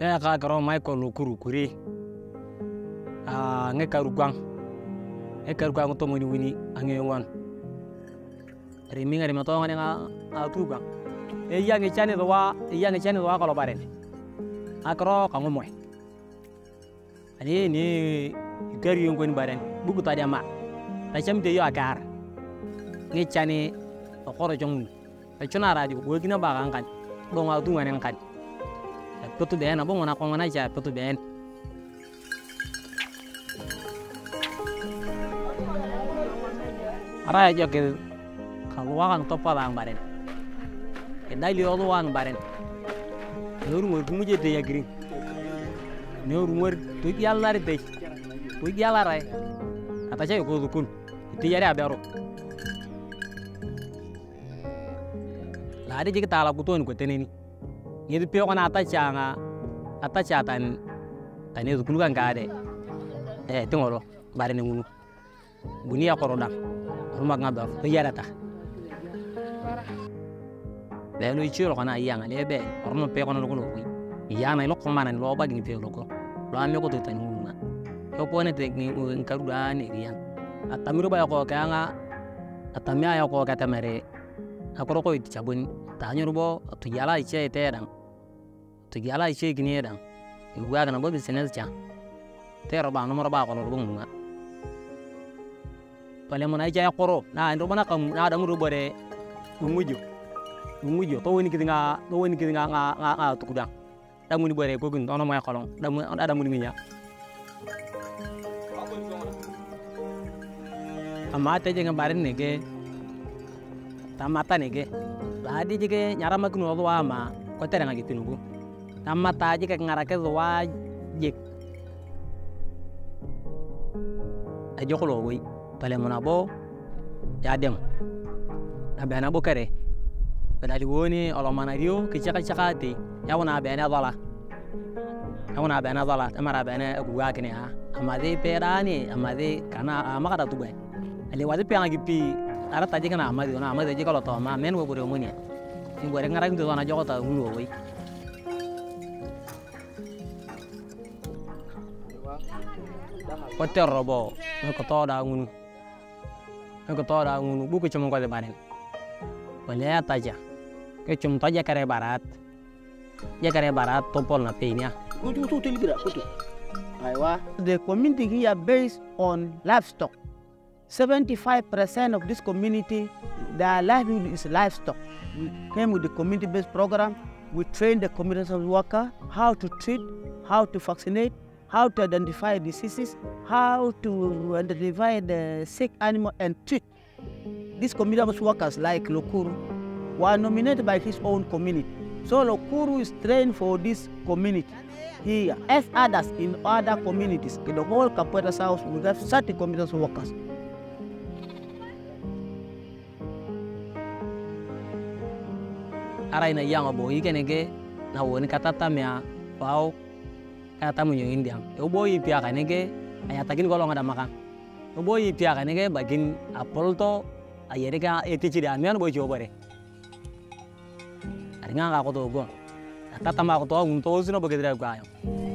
Ya ka karo mai ko Lokuru kuri nge karukwang to moni wini ange wan riminga rima to ngane a tuba e yange chane do wa kalo baren akro ka ngomoy ani ni gari yon ko ni baren bugu ta dama ta chamte yo akar nge chane to koro jong ta chona radio go gina ba kan do ma tu ngane kan Putu ben abong wana kong wana ja putu ben ara ja ke kaluangan topalang baren kedai lioluan baren nurumur kumuje de yagri nurumur tu yallar de tu yallare ata ja ko dukun ti yare abaro lari ji ta la kuton ko teneni Ngidu pio kona atacha tan tani zukulu kan kade tingoro bare ni ngulu bunia koroda rumah ngabaf yarata belu ichiro kona iyanga lebe orno pio kona lokolo iyana ilo komana ni loba ni pio loko loamyo ko tani nguma yo pone tekni nkaruda ni riyan atamiro ba ko kanga atamya ko katamare akoro ko ichabuni tanyo bo tujala iche teran Tugala ichi giniran, igua kana bobi senelcha, tero bang nomor bako lorobong bunga. Palemon aja ya koro, nah indro bana kamu ada ngurubore bungujo, to weni kitinga nga tukudang, damu ni bore kogun tono moya kolong, damu ada mu dinginya. Amate jenga barin nege, tamata nege, ladi jege nyarama kunu lodo ama, kote ranga gitu nubu. Nama taji kayak ngarake wajik aja kalau gue paling menabo ya adem nabi anabo kere berarti gue nih kalau mana dia kecakati ya wana abena dala amar abena gue gak nih ah amade perani amade karena ama kata tuh gue lewat itu yang lagi pi ada taji kan amade aja kalau tau amen gue boleh omongnya ini gue ngarake tuh aja kota gue Kote robo, ngekoto da ngunu, buku cuma kote baren, boleh taja, ke cuma taja kare barat, topol na peinya. Kutu telibira, kutu. Aywa. The community here based on livestock. 75% of this community, their livelihood is livestock. We came with the community-based program. We train the community worker how to treat, how to vaccinate. How to identify diseases, how to identify the sick animal and treat. These community workers like Lokuru were nominated by his own community. So Lokuru is trained for this community here, as others in other communities. In the whole Kapoeta South, we have 30 community workers. Araina yang abo ikenege na woni katata mea pau Kata munyo indiang, oboi pia kanege, ayatakin golong ada makan. Oboi pia kanege bagin apol to, ayereka etici damian boi jobare. Aringa ngakoto gong, kata tama koto ngunto usino bagi drago ayam.